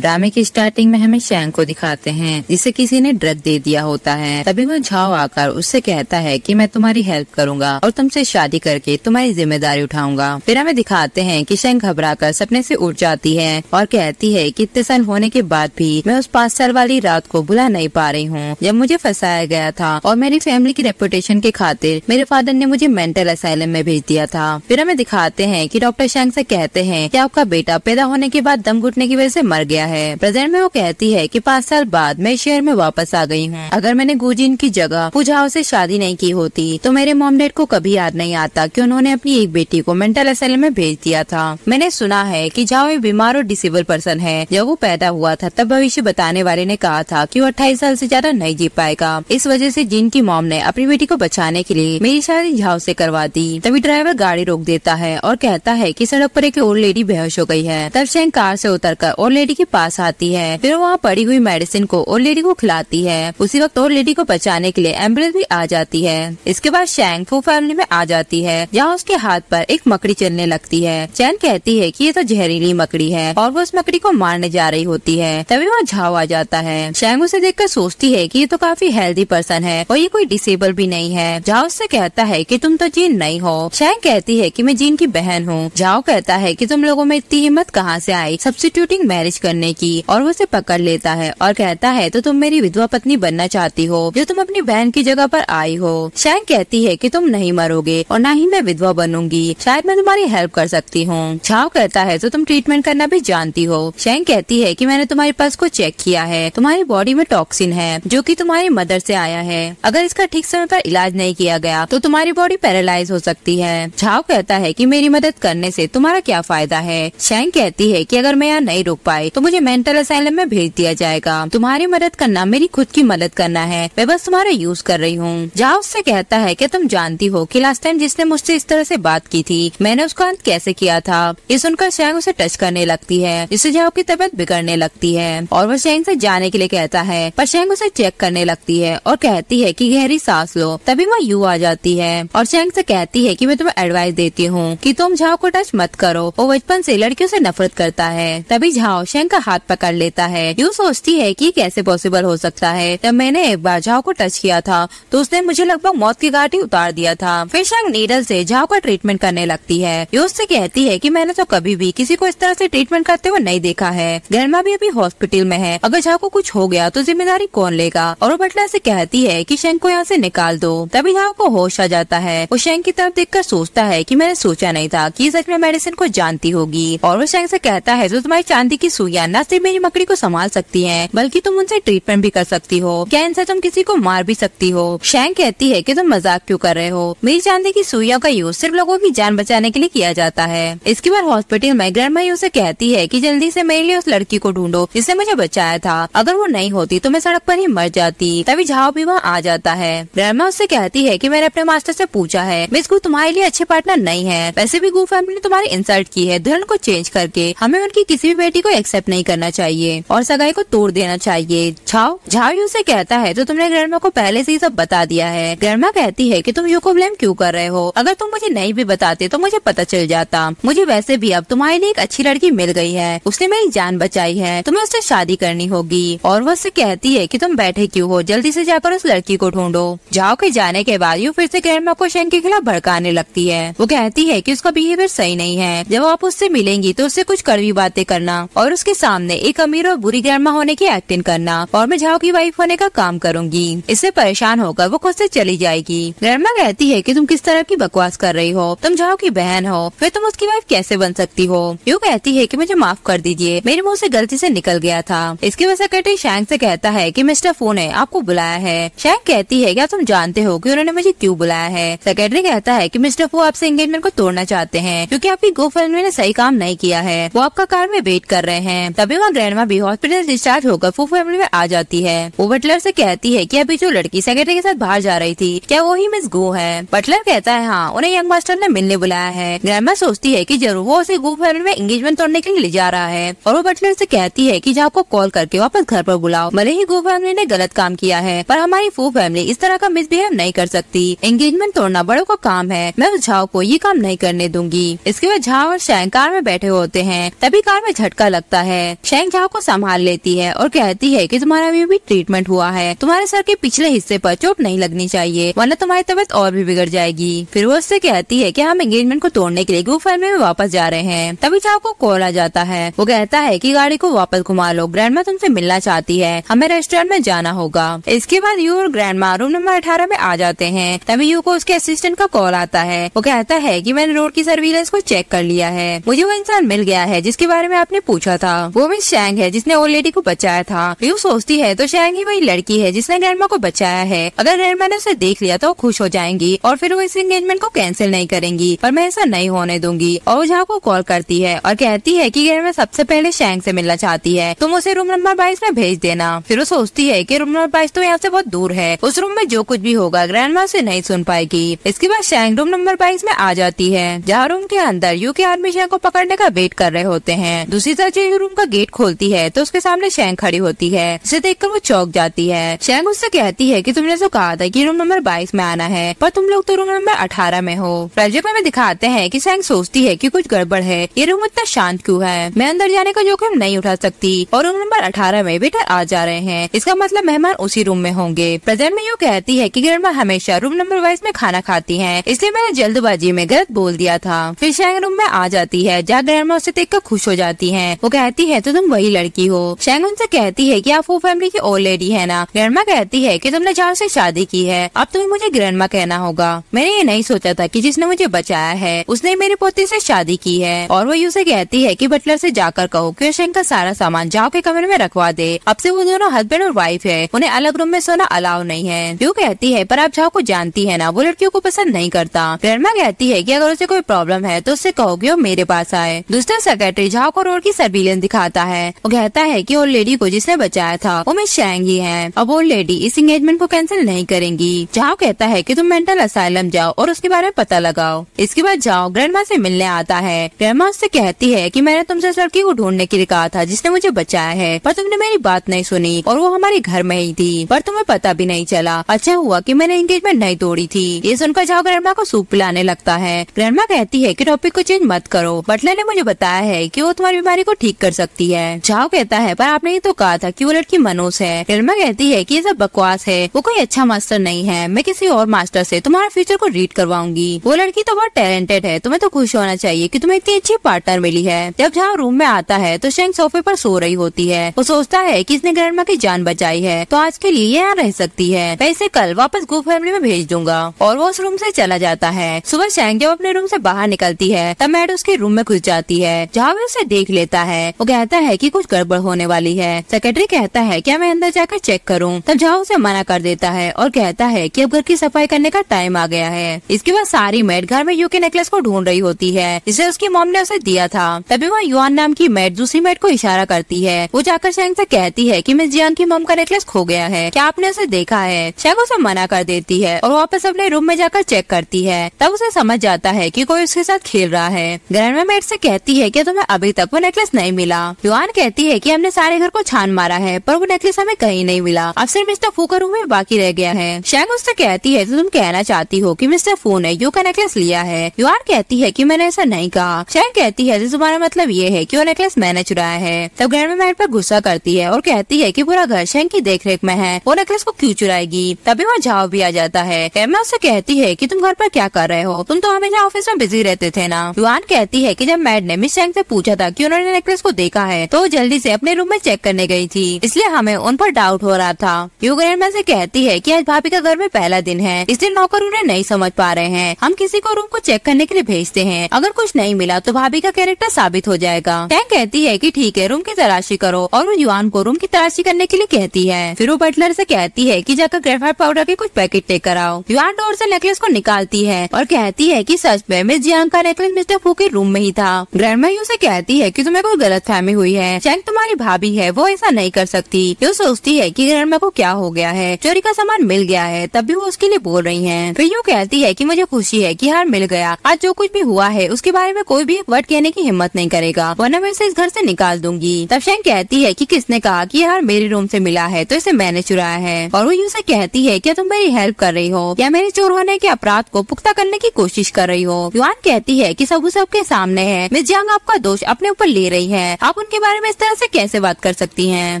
ड्रामे की स्टार्टिंग में हमें शैंग को दिखाते हैं जिसे किसी ने ड्रग दे दिया होता है। तभी वह झाओ आकर उससे कहता है कि मैं तुम्हारी हेल्प करूंगा और तुमसे शादी करके तुम्हारी जिम्मेदारी उठाऊंगा। फिर हमें दिखाते हैं कि शैंग घबराकर सपने से उठ जाती है और कहती है कि इतने साल होने के बाद भी मैं उस 5 साल वाली रात को भुला नहीं पा रही हूँ जब मुझे फंसाया गया था और मेरी फैमिली की रेपुटेशन के खातिर मेरे फादर ने मुझे मेंटल असाइलम में भेज दिया था। फिर हमें दिखाते हैं कि डॉक्टर शैंग से कहते हैं कि आपका बेटा पैदा होने के बाद दम घुटने की वजह से मर गया है। प्रेजेंट में वो कहती है कि 5 साल बाद मैं शहर में वापस आ गई हूँ। अगर मैंने गुजिन की जगह पूजाओ से शादी नहीं की होती तो मेरे मॉम डैड को कभी याद नहीं आता कि उन्होंने अपनी एक बेटी को मेंटल असाइलम में भेज दिया था। मैंने सुना है कि झाओ एक बीमार और डिसेबल पर्सन है। जब वो पैदा हुआ था तब भविष्य बताने वाले ने कहा था कि वो 28 साल से ज्यादा नहीं जी पाएगा। इस वजह से जिन की मॉम ने अपनी बेटी को बचाने के लिए मेरी शादी झाओ से करवा दी। तभी ड्राइवर गाड़ी रोक देता है और कहता है कि सड़क पर एक ओल्ड लेडी बेहोश हो गई है। तब शैंग कार से उतरकर ओल्ड लेडी के पास आती है। फिर वहाँ पड़ी हुई मेडिसिन को ओल्ड लेडी को खिलाती है। उसी वक्त ओल्ड लेडी को बचाने के लिए एम्बुलेंस भी आ जाती है। इसके बाद शैंग फू फैमिली में आ जाती है जहाँ उसके हाथ पर एक मकड़ी चलने लगती है। शैंग कहती है कि ये तो जहरीली मकड़ी है और वो उस मकड़ी को मारने जा रही होती है। तभी वहाँ झाओ आ जाता है। शैंग उसे देखकर सोचती है कि ये तो काफी हेल्दी पर्सन है और ये कोई डिसेबल भी नहीं है। झाओ उससे कहता है कि तुम तो जीन नहीं हो। शैंग कहती है कि मैं जीन की बहन हूँ। झाओ कहता है कि तुम लोगों में इतनी हिम्मत कहाँ से आई सब्स्टिट्यूटिंग मैरिज करने की, और वो उसे पकड़ लेता है और कहता है तो तुम मेरी विधवा पत्नी बनना चाहती हो जो तुम अपनी बहन की जगह पर आई हो। शैंग कहती है कि तुम नहीं मरोगे और ना ही मैं विधवा बनूंगी, शायद मैं तुम्हारी हेल्प कर सकती हूँ। झाओ कहता है तो तुम ट्रीटमेंट करना भी जानती हो। शैंग कहती है कि मैंने तुम्हारे पल्स को चेक किया है, तुम्हारी बॉडी में टॉक्सिन है जो कि तुम्हारी मदर से आया है। अगर इसका ठीक समय पर इलाज नहीं किया गया तो तुम्हारी बॉडी पैरालाइज हो सकती है। झाओ कहता है कि मेरी मदद करने से तुम्हारा क्या फायदा है। शैंग कहती है कि अगर मैं यहाँ नहीं रुक पाई तो मुझे मेंटल असाइलम में भेज दिया जाएगा। तुम्हारी मदद करना मेरी खुद की मदद करना है, मैं बस तुम्हारा यूज कर रही हूँ। झाओ उससे कहता है कि तुम जानती हो कि लास्ट टाइम जिसने मुझसे इस तरह से बात की थी मैंने उसका अंत कैसे किया था। ये सुनकर शैंग उसे टच करने लगती है जिससे झाओ की तबीयत बिगड़ने लगती है और वो शैंग से जाने के लिए कहता है पर शैंग उसे चेक करने लगती है और कहती है कि गहरी सांस लो। तभी वह यू आ जाती है और शैंग से कहती है कि मैं तुम्हें एडवाइस देती हूँ कि तुम झाओ को टच मत करो, वो बचपन से लड़कियों से नफरत करता है। तभी झाओ शैंग का हाथ पकड़ लेता है। यू सोचती है कि कैसे पॉसिबल हो सकता है, जब मैंने एक बार झाओ को टच किया था तो उसने मुझे लगभग मौत की घाटी उतार दिया था। फिर शैंग नीडल से झाओ का ट्रीटमेंट करने लगती है। यू उससे कहती है कि मैंने तो कभी भी किसी को इस तरह से ट्रीटमेंट करते हुए नहीं देखा है। ग्रैंडमा भी अभी हॉस्पिटल में है, अगर झाओ को कुछ हो गया तो जिम्मेदारी कौन लेगा। और वो बटलर से कहती है कि शैंग को यहाँ से निकाल दो। तभी झाओ को होश आ जाता है। वो शैंग की तरफ देखकर सोचता है कि मैंने सोचा नहीं था कि सच में मेडिसिन को जानती होगी। और वो शैंग से कहता है तो तुम्हारी चांदी की सुइया न सिर्फ मेरी मकड़ी को संभाल सकती है बल्कि तुम उनसे ट्रीटमेंट भी कर सकती हो, कैंसर तुम किसी को मार भी सकती हो। शैंग कहती है कि तुम मजाक क्यों कर रहे हो, मेरी चांदी की सुइया का यूज सिर्फ लोगों की जान बचाने के लिए किया जाता है। इसके बाद हॉस्पिटल में ग्रैंडमा उसे कहती है कि जल्दी से मेरे लिए उस लड़की को ढूंढो जिसने मुझे बचाया था, अगर वो नहीं होती तो मैं सड़क पर ही मर जाती। तभी झाओ भी वहाँ आ जाता है। ग्रैंडमा उससे कहती है कि मैंने अपने मास्टर से पूछा है, मिस गू तुम्हारे लिए अच्छे पार्टनर नहीं है, वैसे भी गू फैमिली ने तुम्हारी इंसल्ट की है, धर्म को चेंज करके हमें उनकी किसी भी बेटी को एक्सेप्ट नहीं करना चाहिए और सगाई को तोड़ देना चाहिए। झाओ यू से कहता है तो तुमने ग्रैंडमा को पहले से ही सब बता दिया है। ग्रैंडमा कहती है कि तुम यू को ब्लेम क्यों कर रहे हो, अगर तुम मुझे नहीं भी बताते तो मुझे पता चल जाता। मुझे वैसे भी अब तुम्हारे लिए एक अच्छी लड़की मिल गई है, उसने मेरी जान बचाई है, तुम्हें उससे शादी करनी होगी। और वो उससे कहती है कि तुम बैठे क्यों हो, जल्दी से जाकर उस लड़की को ढूंढो। झाओ के जाने के बाद यू फिर से ग्रैंडमा को शैंग के खिलाफ भड़काने लगती है। वो कहती है कि उसका बिहेवियर सही नहीं है, जब आप उससे मिलेंगी तो उससे कुछ कड़वी बातें करना और उसके सामने एक अमीर और बुरी ग्रैंडमा होने की एक्टिंग करना और मैं झाओ की वाइफ होने का काम करूंगी। इससे परेशान होकर वो खुद से चली जाएगी। ग्रैंडमा कहती है कि तुम किस तरह की बकवास कर रही हो, तुम झाओ की बहन हो, फिर तुम उसकी वाइफ कैसे बन सकती हो। यू कहती है कि मुझे माफ कर दीजिए, मेरे मुंह से गलती से निकल गया था। इसके वजह सेक्रेटरी शैंग से कहता है कि मिस्टर फू ने आपको बुलाया है। शैंग कहती है क्या तुम जानते हो कि उन्होंने मुझे क्यों बुलाया है। सेक्रेटरी कहता है कि मिस्टर फू आपसे एंगेजमेंट को तोड़ना चाहते हैं क्योंकि आपकी गो फैमिली ने सही काम नहीं किया है, वो आपका कार में वेट कर रहे हैं। तभी वहाँ ग्रैंडमा भी हॉस्पिटल डिस्चार्ज होकर फू फैमिली में आ जाती है। वो बटलर से कहती है कि अभी जो लड़की सेक्रेटरी के साथ बाहर जा रही थी क्या वो ही मिस गो है। बटलर कहता है हाँ, उन्हें यंग मास्टर ने मिलने बुलाया है। ग्रैंडमा सोचती है कि जरूर वो उसे गो फैमिली में एंगेजमेंट तोड़ने के लिए ले जा रहा है। और वो बटलर से कहती है कि झाओ को कॉल करके वापस घर पर बुलाओ, भले ही गो फैमिली ने गलत काम किया है पर हमारी फू फैमिली इस तरह का मिसबिहेव नहीं कर सकती। एंगेजमेंट तोड़ना बड़ों का काम है, मैं उस झाओ को ये काम नहीं करने दूंगी। इसके बाद झाओ और शैंग कार में बैठे होते हैं। तभी कार में झटका लगता है। है। शेंगझाओ को संभाल लेती है और कहती है कि तुम्हारा भी ट्रीटमेंट हुआ है, तुम्हारे सर के पिछले हिस्से पर चोट नहीं लगनी चाहिए वरना तुम्हारी तबीयत और भी बिगड़ जाएगी। फिर वो उससे कहती है कि हम एंगेजमेंट को तोड़ने के लिए गुफाइन में वापस जा रहे हैं। तभी चाओ को कॉल आ जाता है। वो कहता है कि गाड़ी को वापस घुमा लो, ग्रैंडमा तुमसे मिलना चाहती है, हमें रेस्टोरेंट में जाना होगा। इसके बाद यू और ग्रैंडमा रूम नंबर 18 में आ जाते हैं। तभी यू को उसके असिस्टेंट का कॉल आता है। वो कहता है कि मैंने रोड की सर्विलेंस को चेक कर लिया है, मुझे वो इंसान मिल गया है जिसके बारे में आपने पूछा था। वो मिस शेंग है जिसने ओल्ड लेडी को बचाया था। यू सोचती है तो शेंग ही वही लड़की है जिसने ग्रैंडमा को बचाया है। अगर ग्रैंडमा ने उसे देख लिया तो वो खुश हो जाएंगी और फिर वो इस एंगेजमेंट को कैंसिल नहीं करेंगी, पर मैं ऐसा नहीं होने दूंगी। और झाओ को कॉल करती है और कहती है कि ग्रैंडमा सबसे पहले शेंग से मिलना चाहती है, तुम उसे रूम नंबर 22 में भेज देना। फिर वो सोचती है कि रूम नंबर 22 तो यहाँ से बहुत दूर है, उस रूम में जो कुछ भी होगा ग्रैंडमा उसे नहीं सुन पाएगी। इसके बाद शेंग रूम नंबर 22 में आ जाती है, जहाँ रूम के अंदर यू के आदमी शेंग को पकड़ने का वेट कर रहे होते हैं। दूसरी तरफ जब रूम का गेट खोलती है तो उसके सामने शेंग खड़ी होती है। इसे देख कर वो चौंक जाती है। शेंग उससे कहती है कि तुमने तो कहा था कि रूम नंबर 22 में आना है, पर तुम लोग तो रूम नंबर 18 में हो। प्रोजेक्ट में दिखाते हैं कि शेंग सोचती है कि कुछ गड़बड़ है, ये रूम इतना शांत क्यों है, मैं अंदर जाने का जोखिम नहीं उठा सकती और रूम नंबर 18 में वेटर आ जा रहे हैं, इसका मतलब मेहमान उसी रूम में होंगे। प्रेजेंट में यूँ कहती है कि ग्रैंडमा हमेशा रूम नंबर 22 में खाना खाती है, इसलिए मैंने जल्दबाजी में गलत बोल दिया था। फिर शेंग रूम में आ जाती है, जहाँ ग्रैंडमा उसे देख कर खुश हो जाती है। वो कहती है तो तुम वही लड़की हो। शेंग उनसे कहती है कि आप वो फैमिली की ओल्ड लेडी है ना। ग्रैंडमा कहती है कि तुमने झाओ से शादी की है, अब तुम्हें मुझे ग्रैंडमा कहना होगा। मैंने ये नहीं सोचा था कि जिसने मुझे बचाया है उसने मेरे पोते से शादी की है। और वो यूँ से कहती है कि बटलर से जाकर कहो कि शेंग का सारा सामान झाओ के कमरे में रखवा दे, अब से वो दोनों हस्बैंड और वाइफ है, उन्हें अलग रूम में सोना अलाउ नहीं है। यूँ कहती है पर आप झाओ को जानती है ना, वो लड़कियों को पसंद नहीं करता। ग्रैंडमा कहती है कि अगर उसे कोई प्रॉब्लम है तो उससे कहो कि वो मेरे पास आए। दूसरा सेक्रेटरी झाओ को रोड की सर्विलेंस दिखाता है। वो कहता है कि ओल्ड लेडी को जिसने बचाया था वो मिस शेंग ही है, अब ओल्ड लेडी इस एंगेजमेंट को कैंसिल नहीं करेंगी। झाओ कहता है कि तुम मेंटल असाइलम जाओ और उसके बारे में पता लगाओ। इसके बाद झाओ ग्रैंडमा से मिलने आता है। ग्रैंडमा उससे कहती है कि मैंने तुमसे उस लड़की को ढूंढने के लिए कहा था जिसने मुझे बचाया है, पर तुमने मेरी बात नहीं सुनी और वो हमारे घर में ही थी, पर तुम्हें पता भी नहीं चला। अच्छा हुआ कि मैंने एंगेजमेंट नहीं तोड़ी थी। ये सुनकर झाओ ग्रैंडमा को सूप पिलाने लगता है। ग्रैंडमा कहती है कि टॉपिक को चेंज मत करो, बटलर ने मुझे बताया है कि वो तुम्हारी बीमारी को ठीक कर सकती है। झाओ कहता है पर आपने ये तो कहा था कि वो लड़की मनोज है। ग्रैंडमा कहती है कि ये सब बकवास है, वो कोई अच्छा मास्टर नहीं है, मैं किसी और मास्टर से तुम्हारा फ्यूचर को रीड करवाऊंगी, वो लड़की तो बहुत टैलेंटेड है, तुम्हें तो खुश होना चाहिए कि तुम्हें इतनी अच्छी पार्टनर मिली है। जब झाओ रूम में आता है तो शेंग सोफे पर सो रही होती है। वो सोचता है कि इसने ग्रैंडमा की जान बचाई है तो आज के लिए यहाँ रह सकती है, मैं इसे कल वापस गो फैमिली में भेज दूंगा। और वो उस रूम से चला जाता है। सुबह शेंग जब अपने रूम से बाहर निकलती है तब मैड उसके रूम में घुस जाती है। झाओ भी उसे देख लेता है। वो कहता है कि कुछ गड़बड़ होने वाली है। सेक्रेटरी कहता है क्या मैं अंदर जाकर चेक करूँ, तब झाओ उसे मना कर देता है और कहता है कि अब घर की सफाई करने का टाइम आ गया है। इसके बाद सारी मैड घर में यू के नेकलेस को ढूंढ रही होती है जिसे उसकी मॉम ने उसे दिया था। तभी वहाँ युआन नाम की मैड दूसरी मैड को इशारा करती है। वो जाकर शेंग से कहती है कि मिस जियान की मॉम का नेकलेस खो गया है, क्या आपने उसे देखा है। शेंग उसे मना कर देती है और वापस अपने रूम में जाकर चेक करती है। तब उसे समझ जाता है कि कोई उसके साथ खेल रहा है। ग्रैंडमा मैड से कहती है कि तुम्हें अभी तक वो नेकलेस नहीं मिला। युआन कहती है कि हमने सारे घर को छान मारा है पर वो नेकलेस हमें कहीं नहीं मिला, अब सिर्फ मिस्टर फू का रूम में बाकी रह गया है। शेंग उससे कहती है तो तुम कहना चाहती हो कि मिस्टर फू ने यू का नेकलेस लिया है। युआन कहती है कि मैंने ऐसा नहीं कहा। शेंग कहती है तुम्हारा मतलब ये है कि वो नेकलेस मैंने चुराया है। तब ग्रैंडमा मैड पर गुस्सा करती है और कहती है कि पूरा घर शेंग की देखरेख में है, वो नेकलेस को क्यों चुराएगी। तभी वहाँ झाओ भी आ जाता है। ग्रैंडमा उससे कहती है कि तुम घर पर क्या कर रहे हो, तुम तो हमेशा ऑफिस में बिजी रहते थे ना। युआन कहती है कि जब मैड ने मिस शेंग से पूछा था कि उन्होंने नेकलेस को देखा है तो जल्दी से अपने रूम में चेक करने गई थी, इसलिए हमें उन पर डाउट हो रहा था। यू ग्रैंडमा से कहती है कि आज भाभी का घर में पहला दिन है, इसलिए नौकर उन्हें नहीं समझ पा रहे हैं, हम किसी को रूम को चेक करने के लिए भेजते हैं, अगर कुछ नहीं मिला तो भाभी का कैरेक्टर साबित हो जाएगा। शेंग कहती है कि ठीक है रूम की तलाशी करो और वो युआन को रूम की तलाशी करने के लिए कहती है। फिर वो बटलर से कहती है कि जाकर ग्रेफाइट पाउडर के कुछ पैकेट लेकर आओ। युआन डोर से नेकलेस को निकालती है और कहती है कि सच में मिस जियांग का नेकलेस मिस्टर फू के रूम में ही था। ग्रैंडमा यू से कहती है कि तुम्हें कोई गलतफहमी हुई है, शेंग तुम्हारी भाभी है, वो ऐसा नहीं कर सकती। यू सोचती है कि ग्रैंडमा को क्या हो गया है, चोरी का सामान मिल गया है तब भी वो उसके लिए बोल रही है। फिर यू कहती है कि मुझे खुशी है कि हार मिल गया, आज जो कुछ भी हुआ है उसके बारे में कोई भी एक वर्ड कहने की हिम्मत नहीं करेगा वरना मैं इसे इस घर से निकाल दूंगी। तब शेंग कहती है कि किसने कहा कि हार मेरे रूम से मिला है तो इसे मैंने चुराया है। और वो यू से कहती है क्या तुम मेरी हेल्प कर रही हो या मेरे चोर होने के अपराध को पुख्ता करने की कोशिश कर रही हो। युआन कहती है कि सबूत सबके सामने है, मिस जियांग आपका दोष अपने ऊपर ले रही है, आप उनके बारे में इस तरह से कैसे बात कर सकती हैं।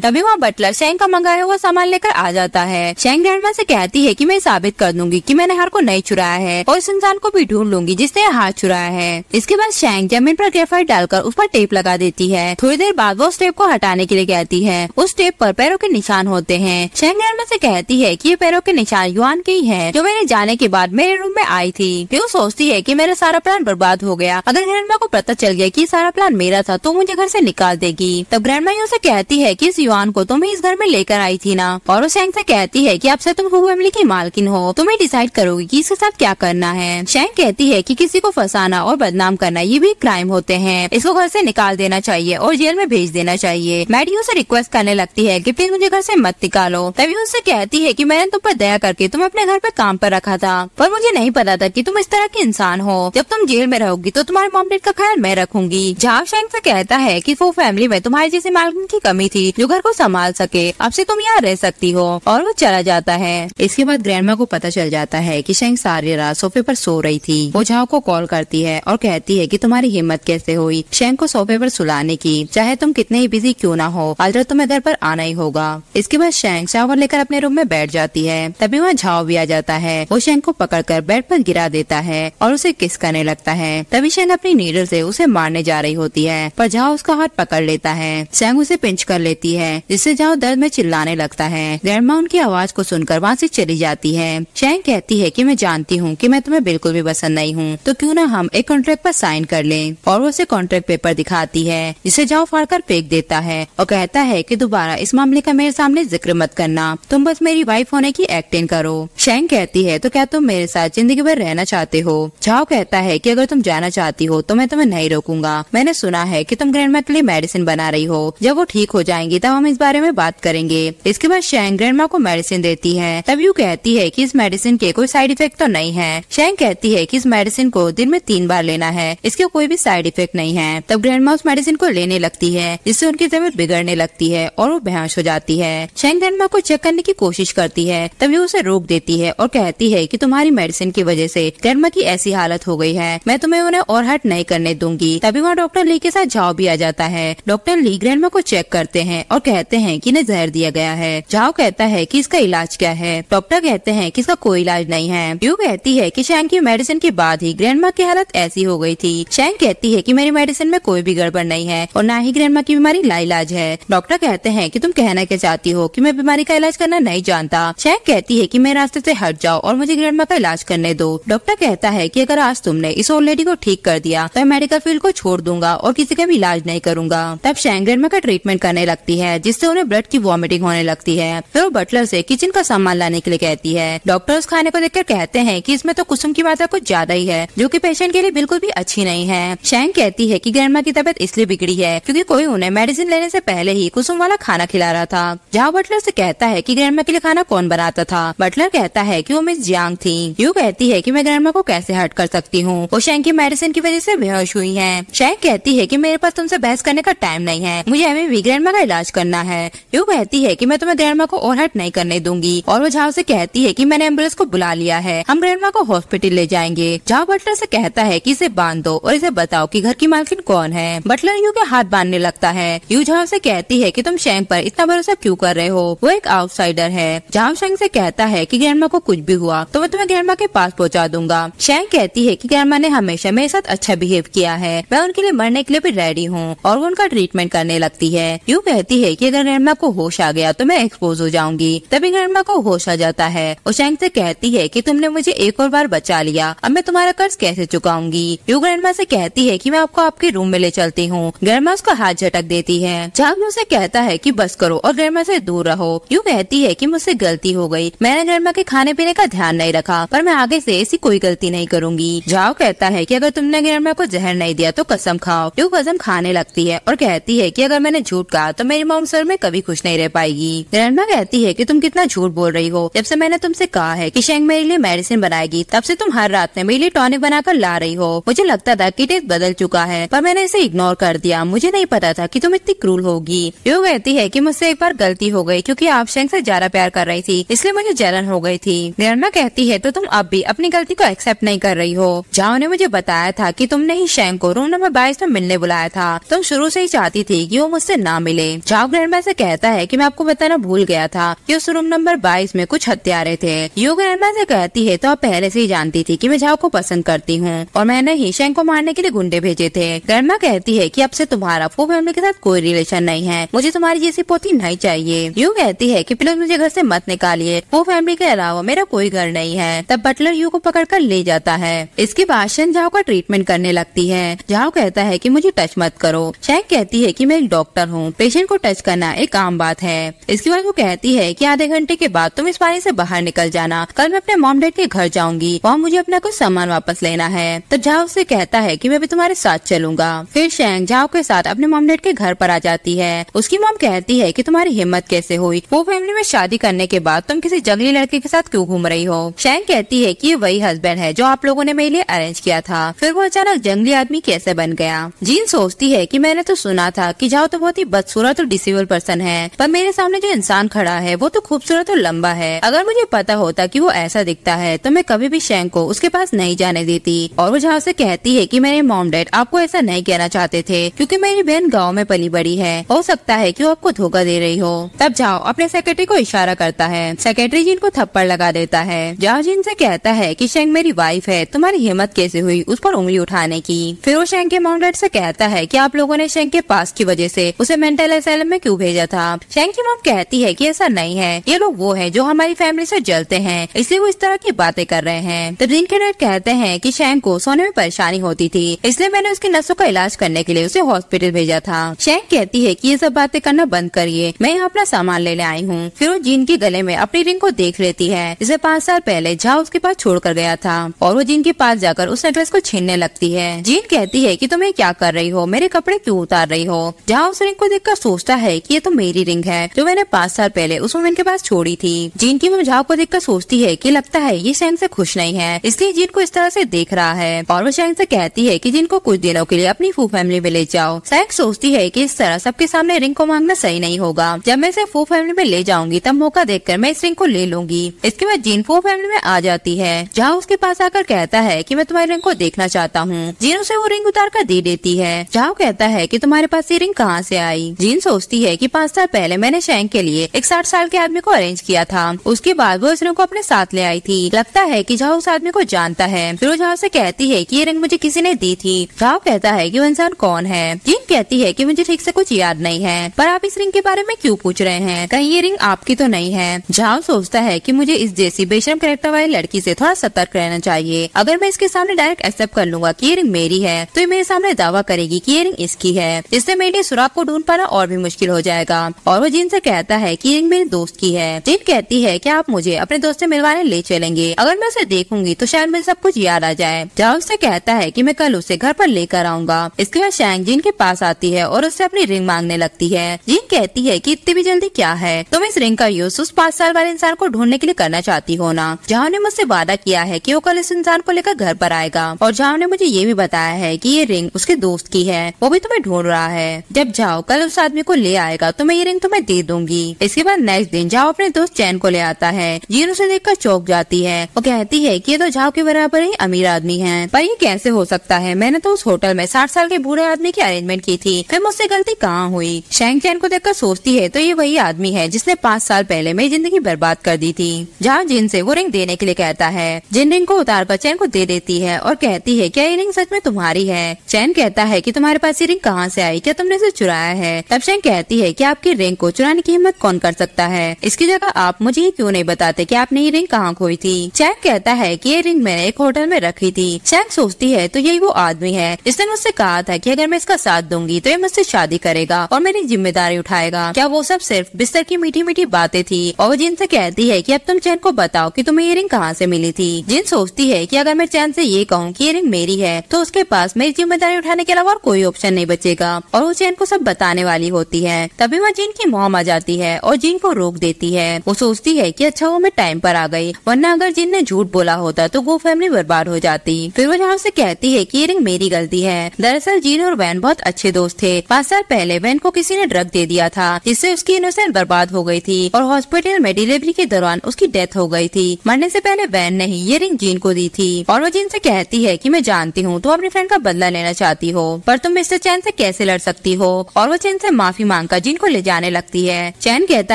तभी वहाँ बटलर शेंग का मंगाया हुआ सामान लेकर आ जाता है। शेंग ग्रैंडमा से कहती है कि मैं साबित कर दूंगी कि मैंने हार को नहीं चुराया है और इस इंसान को भी ढूंढ लूंगी जिसने हार चुराया है। इसके बाद शेंग जमीन पर ग्रेफाइट डालकर उस पर टेप लगा देती है। थोड़ी देर बाद वो उस टेप को हटाने के लिए कहती है। उस टेप पर पैरों के निशान होते हैं। शेंग ग्रैंडमा से कहती है कि ये पैरों के निशान युआन के ही है जो मेरे जाने के बाद मेरे रूम में आई थी। वो सोचती है कि मेरा सारा प्लान बर्बाद हो गया। अगर ग्रैंडमा को पता चल गया कि सारा प्लान मेरा था तो मुझे घर से निकाल देगी। तब ग्रैंडमा उसे कहती है कि इस युआन को तुम इस घर में लेकर आई थी ना। और वो शेंग से कहती है कि अब से तुम हू फैमिली की मालकिन हो, तुम्हें डिसाइड करोगी कि इसके साथ क्या करना है। शेंग कहती है कि किसी को फंसाना और बदनाम करना ये भी क्राइम होते हैं, इसको घर से निकाल देना चाहिए और जेल में भेज देना चाहिए। मैडी उसे रिक्वेस्ट करने लगती है कि प्लीज मुझे घर से मत निकालो। तभी उससे कहती है कि मैंने तुम पर दया करके तुम्हें अपने घर पे काम पर रखा था, पर मुझे नहीं पता था कि तुम इस तरह के इंसान हो। जब तुम जेल में रहोगी तो तुम्हारे मॉमडेट का ख्याल मैं रखूंगी। झाव शेंग से कहता है कि वो फैमिली में तुम्हारी जैसी मालकिन की कमी थी जो घर को संभाल सके, अब से तुम यहाँ रह सकती हो। और वो चला जाता है। इसके बाद ग्रैंडमा को पता चल जाता है कि शेंग सारी रात सोफे पर सो रही थी। वो झाव को कॉल करती है और कहती है कि तुम्हारी हिम्मत कैसे हुई शेंग को सोफे पर सुलाने की, चाहे तुम कितने ही बिजी क्यों ना हो, आज रात तुम्हें घर पर आना ही होगा। इसके बाद शेंग शावर लेकर अपने रूम में बैठ जाती है। तभी वहाँ झाव भी आ जाता है। वो शेंग को पकड़ कर बेड पर गिरा देता है और उसे किस करने लगता है। तभी शेंग अपनी नीडल से उसे मारने जा रही होती है, पर झाव उसका हाथ पकड़ लेता है। शेंग उसे पिंच कर लेती है जिससे झाव दर्द में चिल्लाने लगता है। ग्रैंडमा उनकी आवाज को सुनकर वहाँ से चली जाती है। शेंग कहती है कि मैं जानती हूँ कि मैं तुम्हें बिल्कुल भी पसंद नहीं हूँ, तो क्यों ना हम एक कॉन्ट्रैक्ट पर साइन कर लें। और वो उसे कॉन्ट्रैक्ट पेपर दिखाती है जिसे झाव फाड़ कर फेंक देता है और कहता है कि दोबारा इस मामले का मेरे सामने जिक्र मत करना, तुम बस मेरी वाइफ होने की एक्टिंग करो। शेंग कहती है तो क्या तुम मेरे साथ जिंदगी भर रहना चाहते हो। झाव कहता है कि अगर तुम जाना चाहती हो तो मैं तुम्हें नहीं रोकूंगा। मैंने सुना है कि तुम ग्रैंडमा के लिए मेडिसिन बना रही हो, जब वो ठीक हो जाएंगी तब हम इस बारे में बात करेंगे। इसके बाद शेंग ग्रैंडमा को मेडिसिन देती है। तब यू कहती है कि इस मेडिसिन के कोई साइड इफेक्ट तो नहीं है। शेंग कहती है कि इस मेडिसिन को दिन में 3 बार लेना है, इसके कोई भी साइड इफेक्ट नहीं है। तब ग्रैंडमा उस मेडिसिन को लेने लगती है जिससे उनकी तबीयत बिगड़ने लगती है और वो बेहोश हो जाती है। शेंग ग्रैंडमा को चेक करने की कोशिश करती है। तब यू उसे रोक देती है और कहती है कि तुम्हारी मेडिसिन की वजह से ग्रैंडमा की ऐसी हालत हो गई है, मैं तुम्हें उन्हें और हर्ट नहीं करने दूंगी। तभी वहाँ डॉक्टर ली के साथ झाव भी आ जाता है। डॉक्टर ली ग्रैंडमा को चेक करते हैं और कहते हैं कि इन्हें जहर दिया गया है। झाव कहता है कि इसका इलाज क्या है। डॉक्टर कहते हैं कि इसका कोई इलाज नहीं है। यू कहती है कि शेंग की मेडिसिन के बाद ही ग्रैंडमा की हालत ऐसी हो गई थी। शेंग कहती है कि मेरी मेडिसिन में कोई भी गड़बड़ नहीं है और न ही ग्रैंडमा की बीमारी लाइलाज है। डॉक्टर कहते हैं कि तुम कहना क्या चाहती हो कि मैं बीमारी का इलाज करना नहीं जानता। शेंग कहती है कि मेरे रास्ते से हट जाओ और मुझे ग्रैंडमा का इलाज करने दो। डॉक्टर कहता है कि अगर आज तुमने इस ओल्ड लेडी को ठीक कर दिया तो मैं मेडिकल फील्ड को छोड़ दूंगा और किसी का भी इलाज नहीं करूंगा। तब शेंग ग्रैंडमा का ट्रीटमेंट करने लगती है जिससे उन्हें ब्लड की वॉमिटिंग होने लगती है। फिर वो बटलर से किचन का सामान लाने के लिए कहती है। डॉक्टर उस खाने को देखकर कहते हैं कि इसमें तो कुसुम की मात्रा कुछ ज्यादा ही है जो कि पेशेंट के लिए बिल्कुल भी अच्छी नहीं है। शेंग कहती है कि ग्रैंडमा की तबियत इसलिए बिगड़ी है क्योंकि कोई उन्हें मेडिसिन लेने से पहले ही कुसुम वाला खाना खिला रहा था। जहाँ बटलर से कहता है कि ग्रैंडमा के लिए खाना कौन बनाता था। बटलर कहता है कि वो मिस जियांग थी। यू कहती है कि मैं ग्रैंडमा को कैसे हर्ट कर सकती हूँ, वो शेंग की मेडिसिन की वजह से बेहोश हुई है। शेंग कहती है कि मेरे पास तुमसे बहस करने का टाइम नहीं है, मुझे अभी भी ग्रैंडमा का इलाज करना है। यू कहती है कि मैं तुम्हें ग्रैंडमा को और हर्ट नहीं करने दूंगी। और वो झाव से कहती है कि मैंने एम्बुलेंस को बुला लिया है, हम ग्रैंडमा को हॉस्पिटल ले जाएंगे। झाव बटलर से कहता है कि इसे बांध दो और इसे बताओ कि घर की मालकिन कौन है। बटलर यू के हाथ बांधने लगता है। यू झाव से कहती है कि तुम शेंग पर इतना भरोसा क्यों कर रहे हो, वो एक आउटसाइडर है। झाव शेंग से कहता है कि ग्रैंडमा को कुछ भी हुआ तो मैं तुम्हें ग्रैंडमा के पास पहुंचा दूंगा। शेंग कहती है कि ग्रैंडमा ने हमेशा मेरे साथ अच्छा बिहेव किया है, मैं उनके लिए मरने के लिए भी रेडी हूँ। और वो उनका ट्रीटमेंट करने लगती है। यू कहती है कि अगर ग्रैंडमा को होश आ गया तो मैं एक्सपोज हो जाऊंगी। तभी ग्रैंडमा को होश आ जाता है और शेंग से कहती है कि तुमने मुझे एक और बार बचा लिया, अब मैं तुम्हारा कर्ज कैसे चुकाऊंगी। यू ग्रैंडमा से कहती है कि मैं आपको आपके रूम में ले चलती हूँ। ग्रैंडमा उसका हाथ झटक देती है। झाव उसे कहता है कि बस करो और ग्रैंडमा से दूर रहो। यू कहती है कि मुझसे गलती हो गई, मैंने ग्रैंडमा के खाने पीने का ध्यान नहीं रखा, पर मैं आगे से ऐसी कोई गलती नहीं करूंगी। झाव कहता है कि अगर तुमने ग्रैंडमा को जहर नहीं दिया तो कसम खाओ। यू कसम खाने लगती है और कहती है कि अगर मैंने झूठ कहा तो मेरी मॉम सर में कभी खुश नहीं रह पाएगी। ग्रैंडमा कहती है कि तुम कितना झूठ बोल रही हो, जब से मैंने तुमसे कहा है कि शेंग मेरे लिए मेडिसिन बनाएगी तब से तुम हर रात में मेरे लिए टॉनिक बनाकर ला रही हो। मुझे लगता था कि टेस्ट बदल चुका है, पर मैंने इसे इग्नोर कर दिया, मुझे नहीं पता था कि तुम इतनी क्रूर होगी। यू कहती है कि मुझसे एक बार गलती हो गई क्योंकि आप शेंग से ज्यादा प्यार कर रही थी, इसलिए मुझे जलन हो गई थी। ग्रैंडमा कहती है तो तुम अब भी अपनी गलती को एक्सेप्ट नहीं कर रही हो। झाव ने मुझे बताया था कि तुमने ही शेंग को रूम नंबर 22 में मिलने बुलाया था, तुम शुरू शुरू से ही चाहती थी कि वो मुझसे ना मिले। चाव ग्रैंडमा से कहता है कि मैं आपको बताना भूल गया था कि उस रूम नंबर 22 में कुछ हत्यारे थे। यो ग्रैंडमा से कहती है तो आप पहले से ही जानती थी कि मैं झाव को पसंद करती हूँ और मैंने ही शेंग को मारने के लिए गुंडे भेजे थे। ग्रैंडमा कहती है कि अब से तुम्हारा वो फैमिली के साथ कोई रिलेशन नहीं है, मुझे तुम्हारी जैसी पोती नहीं चाहिए। यो कहती है कि प्लीज मुझे घर से मत निकालिए, वो फैमिली के अलावा मेरा कोई घर नहीं है। तब बटलर यू को पकड़ कर ले जाता है। इसके बाद शेंग झाव का ट्रीटमेंट करने लगती है। झाव कहता है कि मुझे टच मत करो। शेंग कहती है कि मैं एक डॉक्टर हूँ, पेशेंट को टच करना एक आम बात है। इसके बाद वो कहती है कि आधे घंटे के बाद तुम इस पानी से बाहर निकल जाना, कल मैं अपने मॉम डैड के घर जाऊंगी, वहाँ मुझे अपना कुछ सामान वापस लेना है। तो झाव उससे कहता है कि मैं भी तुम्हारे साथ चलूंगा। फिर शेंग झाव के साथ अपने मॉम डैड के घर पर आ जाती है। उसकी मॉम कहती है कि तुम्हारी हिम्मत कैसे हुई, वो फैमिली में शादी करने के बाद तुम किसी जंगली लड़के के साथ क्यों घूम रही हो। शेंग कहती है कि वही हस्बैंड है जो आप लोगों ने मेरे लिए अरेंज किया था, फिर वो अचानक जंगली आदमी कैसे बन गया। जीन सोचती है कि मैंने तो सुना था कि झाव तो बहुत ही बदसूरत और डिसेबल पर्सन है, पर मेरे सामने जो इंसान खड़ा है वो तो खूबसूरत और लंबा है। अगर मुझे पता होता कि वो ऐसा दिखता है तो मैं कभी भी शेंग को उसके पास नहीं जाने देती। और वो झाव से कहती है कि मेरे मॉम डैड आपको ऐसा नहीं कहना चाहते थे क्योंकि मेरी बहन गाँव में पली बड़ी है, हो सकता है कि वो आपको धोखा दे रही हो। तब झाव अपने सेक्रेटरी को इशारा करता है। सेक्रेटरी जीन को थप्पड़ लगा देता है। झाव जीन से कहता है कि शेंग मेरी वाइफ है, तुम्हारी हिम्मत कैसे हुई उस पर उंगली उठाने की। फिर वो शेंग के मॉम डैड से कहता है कि आप लोगों ने शेंग के पास की वजह से उसे मेंटल असाइलम में क्यों भेजा था। शेंग की मॉम कहती है कि ऐसा नहीं है, ये लोग वो है जो हमारी फैमिली से जलते हैं, इसलिए वो इस तरह की बातें कर रहे हैं। तब जीन के डैड कहते हैं कि शेंग को सोने में परेशानी होती थी, इसलिए मैंने उसकी नसों का इलाज करने के लिए उसे हॉस्पिटल भेजा था। शेंग कहती है कि ये सब बातें करना बंद करिए, मैं यहाँ अपना सामान लेने आई हूँ। फिर वो जीन के गले में अपनी रिंग को देख लेती है, इसे 5 साल पहले झाव उसके पास छोड़ कर गया था, और वो जीन के पास जाकर उस नेकलेस को छीनने लगती है। जीन कहती है कि तुम ये क्या कर रही हो, मेरे कपड़े क्यों उतार रही हो। झाव उस रिंग को देखकर सोचता है कि ये तो मेरी रिंग है जो मैंने 5 साल पहले उस वुमेन के पास छोड़ी थी। जीन की मॉम झाव को देखकर सोचती है कि लगता है ये शेंग से खुश नहीं है, इसलिए जीन को इस तरह से देख रहा है। और वो शेंग से कहती है कि जीन को कुछ दिनों के लिए अपनी फू फैमिली में ले जाओ। शेंग सोचती है कि इस तरह सबके सामने रिंग को मांगना सही नहीं होगा, जब मैं इसे फू फैमिली में ले जाऊंगी तब मौका देखकर मैं इस रिंग को ले लूंगी। इसके बाद जीन फू फैमिली में आ जाती है। झाव उसके पास आकर कहता है कि मैं तुम्हारी रिंग को देखना चाहता हूँ। जीन उसे वो रिंग उतार कर दे देती है। झाव कहता है कि तुम्हारे पास ये रिंग कहाँ से आई। जीन सोचती है कि 5 साल पहले मैंने शेंग के लिए एक 60 साल के आदमी को अरेंज किया था, उसके बाद वो इस रिंग को अपने साथ ले आई थी, लगता है कि झाव उस आदमी को जानता है। फिर वो झाव से कहती है कि ये रिंग मुझे किसी ने दी थी। झाव कहता है कि वो इंसान कौन है। जीन कहती है कि मुझे ठीक से कुछ याद नहीं है, पर आप इस रिंग के बारे में क्यों पूछ रहे हैं, कहीं ये रिंग आपकी तो नहीं है। झाव सोचता है कि मुझे इस जैसी बेशरम कैरेक्टर वाली लड़की से थोड़ा सतर्क रहना चाहिए, अगर मैं इसके सामने डायरेक्ट एक्सेप्ट कर लूंगा कि ये रिंग मेरी है तो ये मेरे सामने दावा करेगी कि ये रिंग इसकी है, जिससे मेरे लिए सुराग को ढूंढ पाना और भी मुश्किल हो जाएगा। और वो जीन से कहता है कि ये रिंग मेरे दोस्त की है। जीन कहती है कि आप मुझे अपने दोस्त से मिलवाने ले चलेंगे, अगर मैं उसे देखूंगी तो शायद मुझे सब कुछ याद आ जाए। झाव उससे कहता है कि मैं कल उसे घर पर लेकर आऊंगा। इसके बाद शेंग जीन के पास आती है और उससे अपनी रिंग मांगने लगती है। जीन कहती है कि इतनी भी जल्दी क्या है, तुम इस रिंग का यूज उस 5 साल वाले इंसान को ढूंढने के लिए करना चाहती हो ना। झाव ने मुझसे वादा किया है कि वो कल इस इंसान को लेकर घर पर आएगा, और झाव ने मुझे ये भी बताया है कि ये रिंग उसके दोस्त की है, वो भी तुम्हें ढूंढ रहा है। जब झाव कल उस आदमी को ले आएगा तो मैं ये रिंग तुम्हें दे दूंगी। इसके बाद नेक्स्ट दिन झाव अपने दोस्त चैन को ले आता है। जीन उसे देखकर चौंक जाती है। वो कहती है कि ये तो झाव के बराबर ही अमीर आदमी है, पर ये कैसे हो सकता है, मैंने तो उस होटल में 60 साल के बूढ़े आदमी की अरेंजमेंट की थी, फिर मुझसे गलती कहाँ हुई। शेंग चैन को देखकर सोचती है तो ये वही आदमी है जिसने 5 साल पहले मेरी जिंदगी बर्बाद कर दी थी। झाव जीन से वो रिंग देने के लिए कहता है। जिन रिंग को उतार कर चैन को दे देती है और कहती है क्या ये रिंग सच में तुम्हारी है। चैन कहता है कि तुम्हारे पास ये रिंग कहाँ से आई, क्या तुमने इसे चुराया है। तब शेंग कहती है कि आपकी रिंग को चुराने की हिम्मत कौन कर सकता है, इसकी जगह आप मुझे ये क्यों नहीं बताते कि आपने ये रिंग कहाँ खोई थी। चैन कहता है कि ये रिंग मैंने एक होटल में रखी थी। शेंग सोचती है तो यही वो आदमी है जिसने मुझसे कहा था कि अगर मैं इसका साथ दूंगी तो ये मुझसे शादी करेगा और मेरी जिम्मेदारी उठाएगा, क्या वो सब सिर्फ बिस्तर की मीठी मीठी बातें थी। और जीन से कहती है कि अब तुम चैन को बताओ कि तुम्हें ये रिंग कहाँ से मिली थी। जीन सोचती है कि अगर मैं चैन से ये कहूँ कि ये रिंग मेरी है तो उसके पास मेरी जिम्मेदारी उठाने के अलावा कोई ऑप्शन नहीं बचेगा, और वो चैन को सब बताने वाली होती है। तभी वहाँ जीन की मॉम आ जाती है और जीन को रोक देती है। वो सोचती है कि अच्छा वो मैं टाइम पर आ गई, वरना अगर जीन ने झूठ बोला होता तो वो फैमिली बर्बाद हो जाती। फिर वो झाव से कहती है कि ये रिंग मेरी गलती है। दरअसल जीन और वैन बहुत अच्छे दोस्त थे। 5 साल पहले वैन को किसी ने ड्रग दे दिया था, जिससे उसकी इनोसेंट बर्बाद हो गई थी और हॉस्पिटल में डिलीवरी के दौरान उसकी डेथ हो गई थी। मरने से पहले वैन ने ही ये रिंग जीन को दी थी। और वो जीन से कहती है कि मैं जानती हूँ तुम अपने फ्रेंड का बदला लेना चाहती हो, पर तुम मिस्टर चैन से से कैसे लड़ सकती हो, और वो चैन से माफी मांगकर जिन को ले जाने लगती है। चैन कहता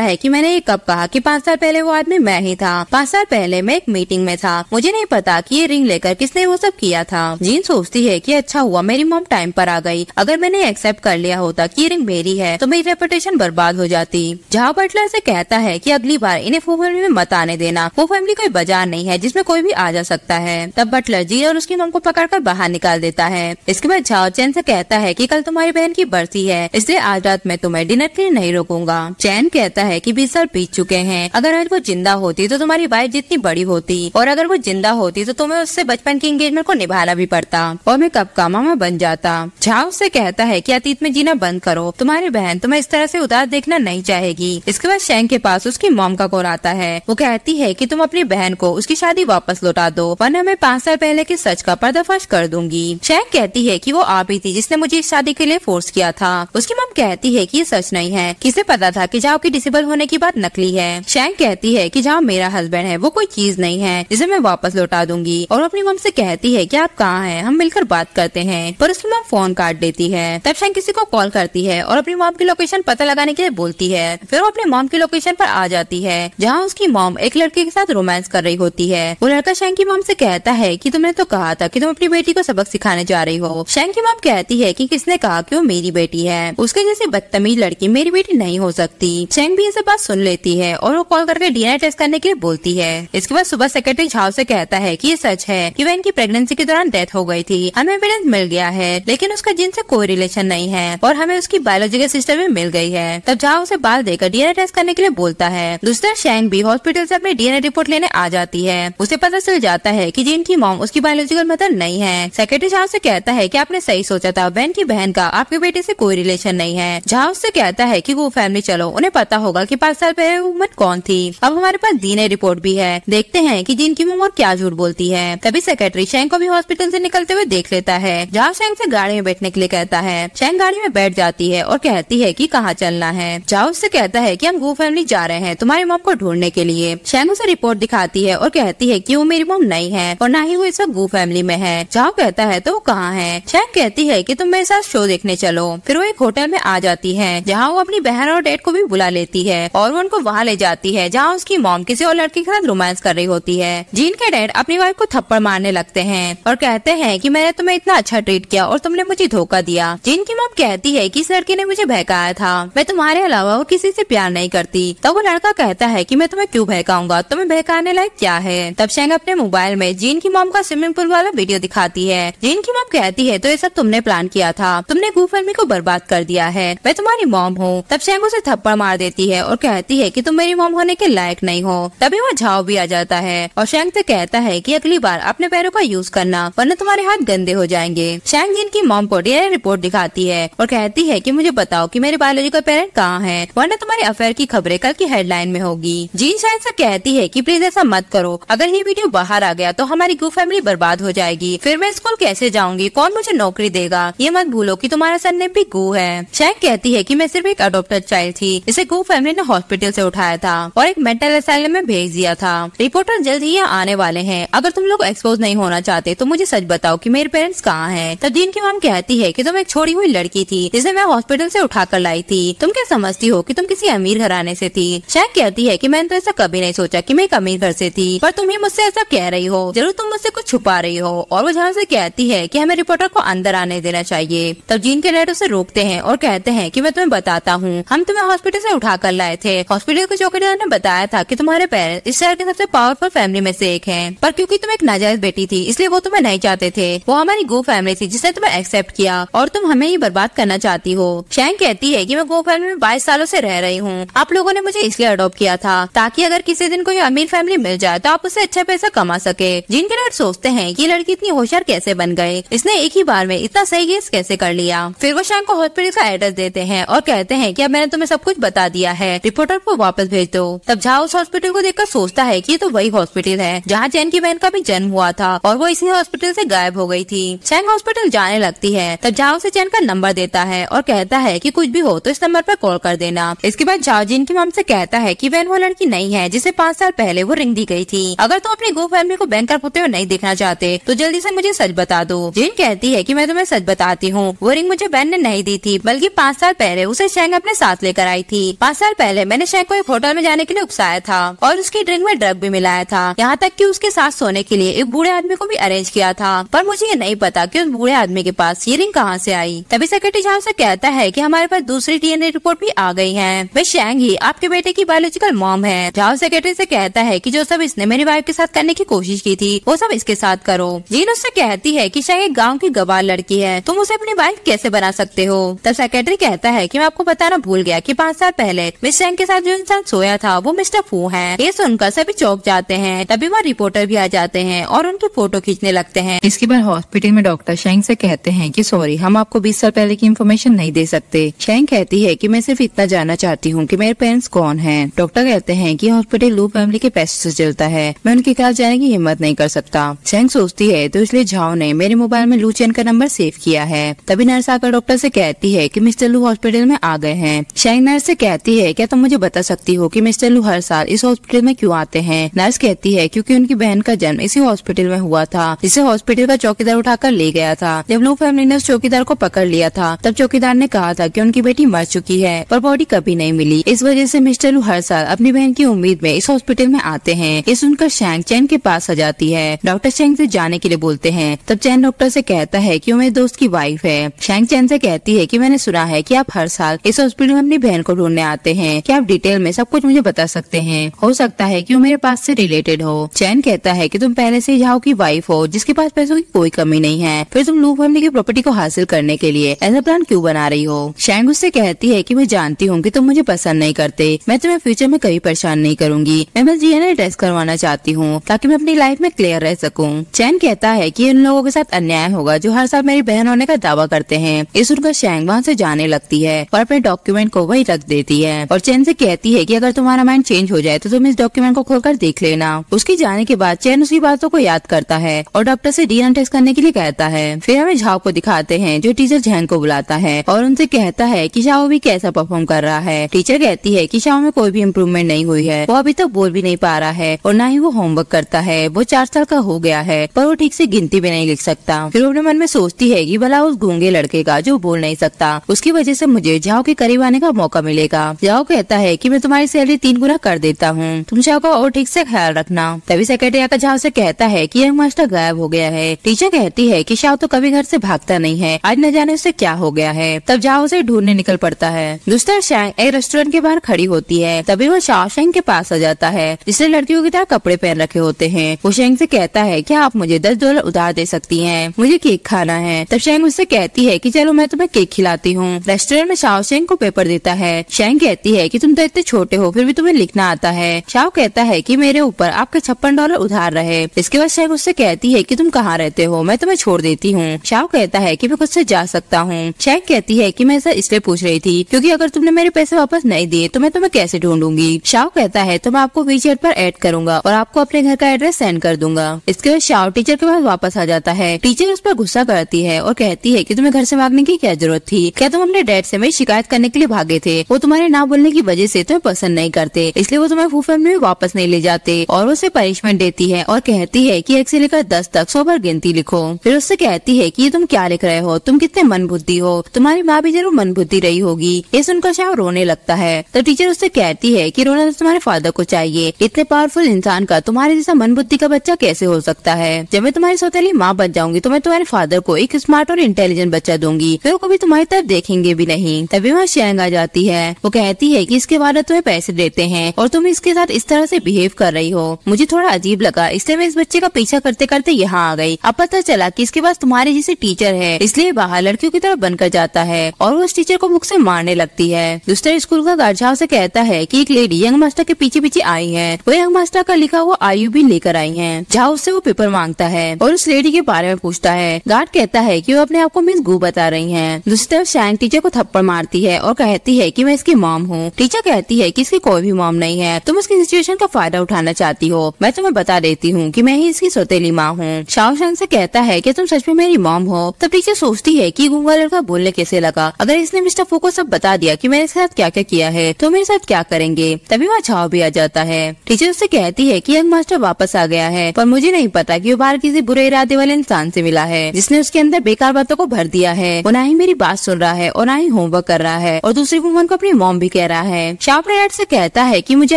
है कि मैंने ये कब कहा कि 5 साल पहले वो आदमी मैं ही था, 5 साल पहले मैं एक मीटिंग में था, मुझे नहीं पता कि ये रिंग लेकर किसने वो सब किया था। जिन सोचती है कि अच्छा हुआ मेरी मॉम टाइम पर आ गई, अगर मैंने एक्सेप्ट कर लिया होता कि ये रिंग मेरी है तो मेरी रेपुटेशन बर्बाद हो जाती। जहाँ बटलर से कहता है कि अगली बार इन्हें वो फैमिली में मत आने देना, वो फैमिली कोई बाजार नहीं है जिसमें कोई भी आ जा सकता है। तब बटलर जी और उसकी मॉम को पकड़कर बाहर निकाल देता है। इसके बाद झाओ चैन से कहता है कि कल तुम्हारी बहन की बरसी है, इसलिए आज रात मैं तुम्हें डिनर के लिए नहीं रोकूंगा। चैन कहता है कि 20 साल बीत चुके हैं, अगर आज वो जिंदा होती तो तुम्हारी वाइफ जितनी बड़ी होती, और अगर वो जिंदा होती तो तुम्हें उससे बचपन की एंगेजमेंट को निभाना भी पड़ता और मैं कब का मामा बन जाता। झाओ उससे कहता है कि अतीत में जीना बंद करो, तुम्हारी बहन तुम्हें इस तरह से उदास देखना नहीं चाहेगी। इसके बाद शैंग के पास उसकी मॉम का कॉल आता है। वो कहती है कि तुम अपनी बहन को उसकी शादी वापस लौटा दो, वरना मैं 5 साल पहले के सच का पर्दाफाश कर दूंगी। शैंग कहती है कि वो आप ही थी जिसने मुझे इस शादी के लिए फोर्स किया था। उसकी मॉम कहती है कि ये सच नहीं है, किसे पता था कि झाओ की डिसेबल होने की बात नकली है। शैंग कहती है कि झाओ मेरा हस्बैंड है, वो कोई चीज नहीं है जिसे मैं वापस लौटा दूंगी, और अपनी मॉम से कहती है कि आप कहाँ हैं, हम मिलकर बात करते हैं, पर उसकी मॉम फोन काट देती है। तब शैंग किसी को कॉल करती है और अपनी मॉम की लोकेशन पता लगाने के लिए बोलती है। फिर वो अपने मॉम की लोकेशन पर आ जाती है जहाँ उसकी मॉम एक लड़के के साथ रोमांस कर रही होती है। वो लड़का शैंग की मॉम से कहता है कि तुमने तो कहा था कि तुम अपनी बेटी को सबक सिखाने जा रही हो। शैंग की मॉम कहती है कि किसने कहा कि वो मेरी बेटी है, उसके जैसी बदतमीज लड़की मेरी बेटी नहीं हो सकती। शैंग भी ये सब बात सुन लेती है और वो कॉल करके डीएनए टेस्ट करने के लिए बोलती है। इसके बाद सुबह सेक्रेटरी झाओ से कहता है कि ये सच है कि वह इनकी प्रेगनेंसी के दौरान डेथ हो गई थी, हमें एविडेंस मिल गया है, लेकिन उसका जिन से कोई रिलेशन नहीं है और हमें उसकी बायोलॉजिकल सिस्टर भी मिल गई है। तब झाओ उसे बाल देकर डीएनए टेस्ट करने के लिए बोलता है। दूसरा शैंग भी हॉस्पिटल से अपनी डीएनए रिपोर्ट लेने आ जाती है। उसे पता चल जाता है कि जिन की मॉम उसकी बायोलॉजिकल मदर नहीं है। सेक्रेटरी झाओ से कहता है कि आपने सही सोचा था, बहन की बहन का आपके बेटे से कोई रिलेशन नहीं है। झाओ उससे कहता है कि वो फैमिली चलो, उन्हें पता होगा कि 5 साल पहले वुमन कौन थी, अब हमारे पास डीएनए रिपोर्ट भी है, देखते हैं कि जिन की मॉम और क्या झूठ बोलती है। तभी सेक्रेटरी शैंग को भी हॉस्पिटल से निकलते हुए देख लेता है। झाओ शैंग से गाड़ी में बैठने के लिए कहता है। शैंग गाड़ी में बैठ जाती है और कहती है कि कहाँ चलना है। झाओ उससे कहता है कि हम गो फैमिली जा रहे हैं तुम्हारी मॉम को ढूंढने के लिए। शैंग उसे रिपोर्ट दिखाती है और कहती है कि वो मेरी मॉम नहीं है और ना ही वो इस वक्त गो फैमिली में है। झाओ कहता है तो वो कहाँ है। शैंग कहती है कि तुम मेरे साथ शो देखने चलो। फिर वो एक होटल में आ जाती है जहाँ वो अपनी बहन और डैड को भी बुला लेती है और वो उनको वहाँ ले जाती है जहाँ उसकी मॉम किसी और लड़के के साथ रोमांस कर रही होती है। जिन के डैड अपनी वाइफ को थप्पड़ मारने लगते हैं और कहते हैं कि मैंने तुम्हें इतना अच्छा ट्रीट किया और तुमने मुझे धोखा दिया। जिन की मॉम कहती है कि इस लड़के ने मुझे बहकाया था, मैं तुम्हारे अलावा और किसी से प्यार नहीं करती। तब वो लड़का कहता है कि मैं तुम्हें क्यों बहकाऊंगा, तुम्हें बहकाने लायक क्या है। तब शैंग अपने मोबाइल में जिन की मॉम का स्विमिंग पूल वाला वीडियो दिखाती है। जिन की मॉम कहती है तो ये सब तुमने प्लान किया था, तुमने गो फैमिली को बर्बाद कर दिया है, मैं तुम्हारी मॉम हूँ। तब शैंग उसे थप्पड़ मार देती है और कहती है कि तुम मेरी मॉम होने के लायक नहीं हो। तभी वो झाओ भी आ जाता है और शैंग से कहता है कि अगली बार अपने पैरों का यूज करना वरना तुम्हारे हाथ गंदे हो जाएंगे। शैंग जिन की मॉम को डीएनए रिपोर्ट दिखाती है और कहती है कि मुझे बताओ कि मेरे बायोलॉजिकल पेरेंट कहाँ है, वरना तुम्हारी अफेयर की खबरें कल की हेडलाइन में होगी। जिन शैंग से कहती है कि प्लीज ऐसा मत करो, अगर ये वीडियो बाहर आ गया तो हमारी गो फैमिली बर्बाद हो जाएगी, फिर मैं स्कूल कैसे जाऊँगी, कौन मुझे नौकरी देगा, ये मत भूलो कि तुम्हारा सरनेम भी गो है। शैंग कहती है कि मैं सिर्फ एक अडोप्टेड चाइल्ड थी, इसे गो फैमिली ने हॉस्पिटल से उठाया था और एक मेंटल असाइलम में भेज दिया था, रिपोर्टर जल्द ही यहाँ आने वाले हैं, अगर तुम लोग एक्सपोज नहीं होना चाहते तो मुझे सच बताओ कि मेरे पेरेंट्स कहाँ हैं। तब जिन की मॉम कहती है कि तुम एक छोड़ी हुई लड़की थी जिसे मैं हॉस्पिटल से उठा कर लाई थी, तुम क्या समझती हो कि तुम किसी अमीर घराने से थी। शैंग कहती है कि मैंने तो ऐसा कभी नहीं सोचा कि मैं एक अमीर घर से थी, पर तुम ही मुझसे ऐसा कह रही हो, जरूर तुम मुझसे कुछ छुपा रही हो। और वो झाओ से कहती है कि हमें रिपोर्टर को अंदर आने देना चाहिए। तब जिन के डैड उसे रोकते हैं और कहते हैं कि मैं तुम्हें बताता हूँ, हम तुम्हें हॉस्पिटल से उठा कर लाए थे, हॉस्पिटल के चौकीदार ने बताया था कि तुम्हारे पेरेंट्स इस शहर के सबसे पावरफुल फैमिली में से एक है, पर क्योंकि तुम एक नाजायज बेटी थी इसलिए वो तुम्हें नहीं चाहते थे, वो हमारी गो फैमिली थी जिसने तुम्हें एक्सेप्ट किया और तुम हमें ही बर्बाद करना चाहती हो। शैंग कहती है कि मैं गो फैमिली में 22 सालों से रह रही हूँ, आप लोगों ने मुझे इसलिए अडॉप्ट किया था ताकि अगर किसी दिन कोई अमीर फैमिली मिल जाए तो आप उससे अच्छा पैसा कमा सके। जिनके डैड सोचते हैं कि ये लड़की इतनी होशियार कैसे बन गई, इसने एक ही बार में इतना सही गेस कैसे कर लिया। फिर वो शैंग को हॉस्पिटल का एड्रेस देते हैं और कहते हैं कि अब मैंने तुम्हें सब कुछ बता दिया है, रिपोर्टर को वापस भेज दो। तब झाओ उस हॉस्पिटल को देखकर सोचता है कि ये तो वही हॉस्पिटल है जहाँ चैन की बहन का भी जन्म हुआ था और वो इसी हॉस्पिटल से गायब हो गई थी। शैंग हॉस्पिटल जाने लगती है। तब झाओ से चैन का नंबर देता है और कहता है कि कुछ भी हो तो इस नंबर पर कॉल कर देना। इसके बाद झाओ जिन की मॉम से कहता है कि बहन वो लड़की नहीं है जिसे 5 साल पहले वो रिंग दी गई थी, अगर तुम अपनी गो फैमिली को बैंकर होते हुए नहीं देखना चाहते तो जल्दी से मुझे सच बता दो। जिन कहती है कि मैं तुम्हें सच बताती हूँ, वो रिंग मुझे बहन ने नहीं दी थी, बल्कि 5 साल पहले उसे शेंग अपने साथ लेकर आई थी। 5 साल पहले मैंने शेंग को एक होटल में जाने के लिए उकसाया था और उसकी ड्रिंक में ड्रग भी मिलाया था, यहाँ तक कि उसके साथ सोने के लिए एक बूढ़े आदमी को भी अरेंज किया था। पर मुझे ये नहीं पता कि उस बूढ़े आदमी के पास ये रिंग कहाँ से आई। तभी सेक्रेटरी जहाँ से कहता है कि हमारे पास दूसरी DNA रिपोर्ट भी आ गई है, वे शेंग ही आपके बेटे की बायोलॉजिकल मॉम है। जहाँ सेक्रेटरी से कहता है कि जो सब इसने मेरी वाइफ के साथ करने की कोशिश की थी वो सब इसके साथ करो। जीन उससे कहती है कि शेंग एक गाँव की गवार लड़की है, तुम उसे अपनी वाइफ कैसे बना सकते हो। तब सेक्रेटरी कहता है कि मैं आपको बताना भूल गया कि 5 साल पहले मिस शेंग के साथ जो इंसान सोया था वो मिस्टर फू हैं। ये सुनकर सभी चौंक जाते हैं। तभी वहाँ रिपोर्टर भी आ जाते हैं और उनकी फोटो खींचने लगते हैं। इसके बाद हॉस्पिटल में डॉक्टर शेंग से कहते हैं कि सॉरी, हम आपको 20 साल पहले की इन्फॉर्मेशन नहीं दे सकते। शेंग कहती है कि मैं सिर्फ इतना जानना चाहती हूँ कि मेरे पेरेंट्स कौन हैं। डॉक्टर कहते हैं कि हॉस्पिटल लू फैमिली के पैसे से चलता है, मैं उनके पास जाने की हिम्मत नहीं कर सकता। शेंग सोचती है तो इसलिए झाओ ने मेरे मोबाइल में लू चैन का नंबर सेव किया है। तभी नर्स आकर डॉक्टर से कहती है कि मिस्टर लू हॉस्पिटल में आ गए हैं। शेंग नर्स से कहती है क्या तुम मुझे बता सकती हो कि मिस्टर लू हर साल इस हॉस्पिटल में क्यों आते हैं। नर्स कहती है क्योंकि उनकी बहन का जन्म इसी हॉस्पिटल में हुआ था, जिसे हॉस्पिटल का चौकीदार उठाकर ले गया था। जब लू फैमिली ने उस चौकीदार को पकड़ लिया था तब चौकीदार ने कहा था कि उनकी बेटी मर चुकी है पर बॉडी कभी नहीं मिली। इस वजह से मिस्टर लू हर साल अपनी बहन की उम्मीद में इस हॉस्पिटल में आते हैं। ये सुनकर शेंग चैन के पास आ जाती है। डॉक्टर शेंग से जाने के लिए बोलते हैं। तब चैन डॉक्टर से कहता है कि वो मेरे दोस्त की वाइफ है। शेंग चैन से कहती है कि मैंने सुना है कि आप हर साल इस हॉस्पिटल में अपनी बहन को ढूंढने आते हैं, क्या आप डिटेल में सब कुछ मुझे बता सकते हैं, हो सकता है कि वो मेरे पास से रिलेटेड हो। चैन कहता है कि तुम पहले से झाओ की वाइफ हो जिसके पास पैसों की कोई कमी नहीं है, फिर तुम लू फैमिली की प्रॉपर्टी को हासिल करने के लिए ऐसा प्लान क्यों बना रही हो। शेंग उससे कहती है कि मैं जानती हूँ कि तुम मुझे पसंद नहीं करते, मैं तुम्हें फ्यूचर में कभी परेशान नहीं करूंगी, मैं बस DNA टेस्ट करवाना चाहती हूँ ताकि मैं अपनी लाइफ में क्लियर रह सकूँ। चैन कहता है कि उन लोगों के साथ अन्याय होगा जो हर साल मेरी बहन होने का दावा करते हैं। इस सुनकर शेंग वहाँ से जाने लगती है और अपने डॉक्यूमेंट को वही रख देती है और चैन से कहती है कि अगर तुम्हारा माइंड चेंज हो जाए तो तुम इस डॉक्यूमेंट को खोलकर देख लेना। उसके जाने के बाद चैन उसकी बातों को याद करता है और डॉक्टर से DNA टेस्ट करने के लिए कहता है। फिर हमें झाओ को दिखाते हैं जो टीचर झैंग को बुलाता है और उनसे कहता है कि झाओ भी कैसा परफॉर्म कर रहा है। टीचर कहती है कि झाओ में कोई भी इम्प्रूवमेंट नहीं हुई है, वो अभी तक बोल भी नहीं पा रहा है और न ही वो होमवर्क करता है। वो 4 साल का हो गया है पर वो ठीक से गिनती भी नहीं लिख सकता। फिर अपने मन में सोचती है कि भला उस गूंगे लड़के का जो बोल नहीं सकता, उसकी वजह से मुझे झाओ के करीब आने का मौका मिलेगा। झाओ कहता है कि मैं तुम्हारी सैलरी 3 गुना कर देता हूँ, तुम झाओ का और ठीक से ख्याल रखना। तभी सेक्रेटरी का झाओ से कहता है कि यंग मास्टर गायब हो गया है। टीचर कहती है कि झाओ तो कभी घर से भागता नहीं है, आज न जाने उसे क्या हो गया है। तब झाओ उसे ढूंढने निकल पड़ता है। दूसरा शेंग एक रेस्टोरेंट के बाहर खड़ी होती है। तभी वो झाओ शेंग के पास आ जाता है जिसने लड़कियों की तरह कपड़े पहन रखे होते हैं। वो शेंग से कहता है कि आप मुझे $10 उधार दे सकती हैं, मुझे केक खाना है। तब शेंग उससे कहती है कि चलो मैं तुम्हें केक खिलाती हूँ। रेस्टोरेंट में झाओ शेंग को पेपर देता है। शेंग कहती है कि तुम तो इतने छोटे हो फिर भी तुम्हें लिखना आता है। झाओ कहता है कि मेरे ऊपर आपके $56 उधार रहे। इसके बाद शेंग उससे कहती है कि तुम कहाँ रहते हो, मैं तुम्हें छोड़ देती हूँ। झाओ कहता है कि मैं खुद से जा सकता हूँ। शेंग कहती है कि मैं ऐसा इसलिए पूछ रही थी क्योंकि अगर तुमने मेरे पैसे वापस नहीं दिए तो मैं तुम्हें कैसे ढूंढूंगी। झाओ कहता है तो मैं आपको वीचैट पर ऐड करूंगा और आपको अपने घर का एड्रेस सेंड कर दूंगा। इसके बाद झाओ टीचर के पास वापस आ जाता है। टीचर उस पर गुस्सा करती है और कहती है कि तुम्हें घर से भागने की क्या जरूरत थी, क्या तुम अपने डैड से मेरी शिकायत करने के लिए भागे थे, वो तुम्हारे ना बोलने की वजह से तुम्हें पसंद नहीं करते इसलिए वो तुम्हें फू फैमिली में वापस नहीं ले जाते। और उसे पनिशमेंट देती है और कहती है कि 1 से लेकर 10 तक 100 बार गिनती लिखो। फिर उससे कहती है कि तुम क्या लिख रहे हो, तुम कितने मनबुद्धि हो, तुम्हारी माँ भी जरूर मनबुद्धि रही होगी। ये सुनकर झाओ रोने लगता है। तो टीचर उससे कहती है कि रोना तो तुम्हारे फादर को चाहिए, इतने पावरफुल इंसान का तुम्हारे जैसा मनबुद्धि का बच्चा कैसे हो सकता है। जब मैं तुम्हारी सौतेली माँ बन जाऊंगी तो मैं तुम्हारे फादर को एक स्मार्ट और इंटेलिजेंट बच्चा दूंगी, फिर वो कभी तुम्हारी तरफ देखेंगे भी नहीं। तभी वहाँ शेंग आ जाती है। वो कहती है कि इसके बाद तुम्हें पैसे देते हैं और तुम इसके साथ इस तरह से बिहेव कर रही हो, मुझे थोड़ा अजीब लगा इसलिए मैं इस बच्चे का पीछा करते करते यहाँ आ गई। अब पता चला कि इसके पास तुम्हारे जैसी टीचर है इसलिए बाहर लड़कियों की तरफ बनकर जाता है और वो उस टीचर को मुख से मारने लगती है। दूसरे स्कूल का गार्ड झाओ से कहता है कि एक लेडी यंग मास्टर के पीछे पीछे आई है, वो यंग मास्टर का लिखा हुआ IU भी लेकर आई है। झाओ उससे वो पेपर मांगता है और उस लेडी के बारे में पूछता है। गार्ड कहता है कि वो अपने आप को मिस गु बता रही है। दूसरी तरफ शेंग टीचर को थप्पड़ मारती है और कहती है कि मैं इसकी मॉम हूँ। टीचर कहती है कि इसकी कोई भी मॉम नहीं है, तुम उसकी सिचुएशन का फायदा उठाना चाहती हो, मैं तुम्हें बता देती हूँ कि मैं ही इसकी सौतेली माँ हूँ। झाओ शेंग से कहता है कि तुम सच में मेरी मॉम हो। तब टीचर सोचती है कि गूंगा लड़का बोलने कैसे लगा, अगर इसने मिस्टर फू को सब बता दिया कि मैंने इसके साथ क्या क्या किया है तो मेरे साथ क्या करेंगे। तभी वहाँ झाओ भी आ जाता है। टीचर उससे कहती है कि यंग मास्टर वापस आ गया है पर मुझे नहीं पता कि वो बाहर किसी बुरे इरादे वाले इंसान से मिला है जिसने उसके अंदर बेकार बातों को भर दिया है और ना ही मेरी बात सुन रहा है और ना ही होमवर्क कर रहा है। और दूसरी वुमन को अपनी मॉम भी कह रहा है। शार्प रेड से कहता है कि मुझे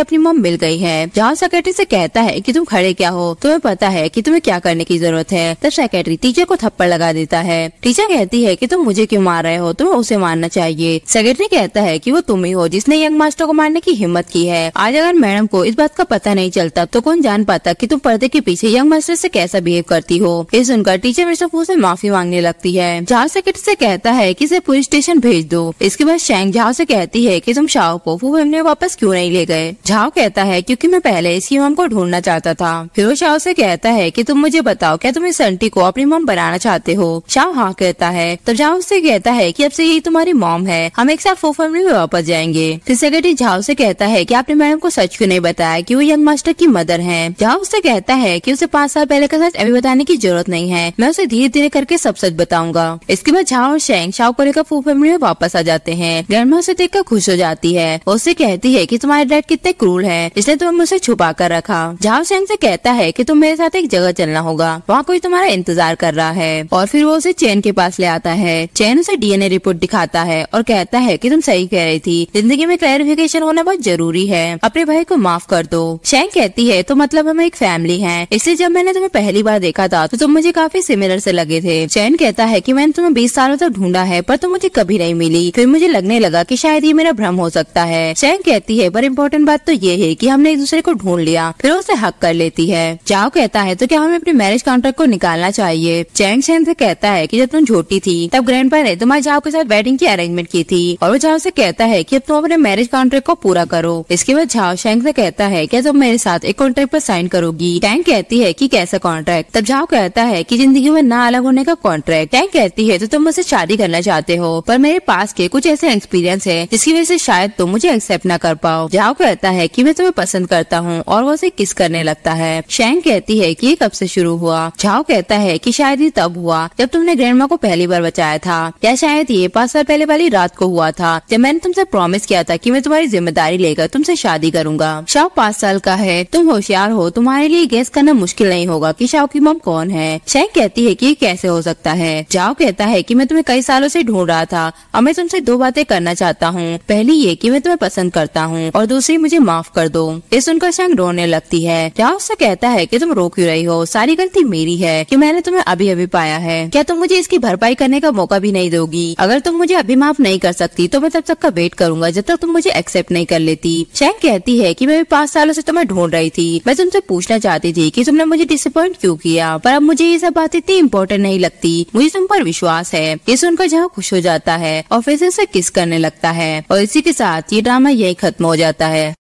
अपनी मॉम मिल गई है। जहाँ सेक्रेटरी से कहता है कि तुम खड़े क्या हो, तुम्हें पता है कि तुम्हें क्या करने की जरूरत है। तब सेक्रेटरी टीचर को थप्पड़ लगा देता है। टीचर कहती है कि तुम मुझे क्यों मार रहे हो, तुम्हें उसे मारना चाहिए। सेक्रेटरी कहता है कि वो तुम ही हो जिसने यंग मास्टर को मारने की हिम्मत की है। आज अगर मैडम को इस बात का पता नहीं चलता तो कौन जान पाता कि तुम पर्दे के पीछे यंग मास्टर से कैसा बिहेव करती हो। ये सुनकर टीचर मिर्जापुर से माफी मांगने लगती है। झा सेक्रेटरी से कहता है कि इसे पुलिस स्टेशन भेज दो। इसके बाद शैंग झा से कहती है कि तुम शाओ को वो हमने वापस क्यों नहीं ले गए। झा कहता है क्योंकि मैं पहले इसकी मॉम को ढूंढना चाहता था। फिर वो शाओ से कहता है कि तुम मुझे बताओ क्या तुम इस आंटी को अपनी मॉम बनाना चाहते हो। शाओ हाँ कहता है। तब झा उससे कहता है कि अब से यही तुम्हारी मॉम है, हम एक साथ फो फैमिली में वापस जाएंगे। फिर सेक्रेटरी झा से कहता है कि आपने मैडम को सच क्यों नहीं बताया कि वो यंग मास्टर की मदर है। झा उससे कहता है कि उसे 5 साल पहले का सच अभी बताने की जरूरत नहीं है, मैं उसे धीरे धीरे करके सब सच बताऊंगा। इसके बाद झा और शैंग शाओ को लेकर फू फैमिली में वापस आ जाते हैं। ग्रैंडमा उसे देखकर खुश हो जाती है। उससे कहती है कि तुम्हारे डैड कितने क्रूर है, इसलिए तुम्हें मुझसे छुपा कर रखा। झा शैंग से कहता है कि तुम मेरे साथ एक जगह चलना होगा, वहाँ कोई तुम्हारा इंतजार कर रहा है। और फिर वो उसे चैन के पास ले आता है। चैन उसे DNA रिपोर्ट दिखाता है और कहता है कि तुम सही कह रही थी, जिंदगी में क्लैरिफिकेशन होना बहुत जरूरी है, अपने भाई को माफ कर दो। शैंग कहती है तो मतलब हम एक फैमिली है, इसलिए जब मैंने तुम्हें पहली बार देखा था तो तुम मुझे काफी सिमिलर से लगे थे। चैन कहता है कि मैंने तुम्हें 20 सालों तक ढूंढा है पर तुम मुझे कभी नहीं मिली, फिर मुझे लगने लगा कि शायद ये मेरा भ्रम हो सकता है। शैंग कहती है पर इम्पोर्टेंट बात तो ये है कि हमने एक दूसरे को ढूंढ लिया। फिर उसे हक कर लेती है। जाओ कहता है तो क्या हमें अपने मैरिज कॉन्ट्रैक्ट को निकालना चाहिए। चैंग शैंग से कहता है कि जब तुम छोटी थी तब ग्रैंडपा ने तुम्हारे जाओ के साथ वेडिंग की अरेंजमेंट की थी, और वो जाओ से कहता है कि अब तुम अपने मैरिज कॉन्ट्रैक्ट को पूरा करो। इसके बाद जाओ शैंग से कहता है क्या तुम मेरे साथ एक कॉन्ट्रैक्ट पर साइन करोगी। टैंग कहती है कि कैसा कॉन्ट्रैक्ट। तब जाओ कहता है कि जिंदगी में ना अलग होने का कॉन्ट्रैक्ट। टैंग कहती है तो तुम मुझसे शादी करना चाहते हो, पर मेरे पास के कुछ ऐसे एक्सपीरियंस है जिसकी वजह से शायद तुम मुझे एक्सेप्ट न कर पाओ। जाओ कहता है कि मैं तुम्हें पसंद करता हूँ, और वो उसे किस करने लगता है। शैंग कहती है कि कब से शुरू हुआ। जाओ कहता है कि शायद ये तब हुआ जब तुमने ग्रैंडमा को पहली बार बचाया था, या शायद ये 5 साल पहले वाली रात को हुआ था जब मैंने तुमसे प्रॉमिस किया था कि मैं तुम्हारी जिम्मेदारी लेकर तुमसे शादी करूंगा। शाओ 5 साल का है, तुम होशियार हो, तुम्हारे लिए गेस करना मुश्किल नहीं होगा कि शाओ की मॉम कौन है। शैंग कहती है कि ये कैसे हो सकता है। जाओ कहता है कि मैं तुम्हें कई सालों से ढूंढ रहा था, और मैं तुमसे 2 बातें करना चाहता हूँ। पहली ये कि मैं तुम्हें पसंद करता हूँ, और दूसरी मुझे माफ कर दो। ये सुनकर शैंग रोने लगती है। जाओ उससे कहता है कि तुम रो क्यों रही हो, सारी गलती मेरी है कि मैंने तुम्हें अभी अभी पाया है, क्या तुम मुझे इसकी भरपाई करने का मौका भी नहीं दोगी। अगर तुम मुझे अभी माफ नहीं कर सकती तो मैं तब तक का वेट करूंगा जब तक तुम मुझे एक्सेप्ट नहीं कर लेती। शैंग कहती है कि मैं 5 सालों से तुम्हें ढूंढ रही थी, मैं तुमसे पूछना चाहती थी कि तुमने मुझे डिसअपॉइंट क्यों किया, पर अब मुझे ये सब बात इतनी इम्पोर्टेंट नहीं लगती, मुझे तुम पर विश्वास है। ये सुनकर जाओ खुश हो जाता है और फिर से किस करने लगता है, और इसी के साथ ये ड्रामा यही खत्म हो जाता है।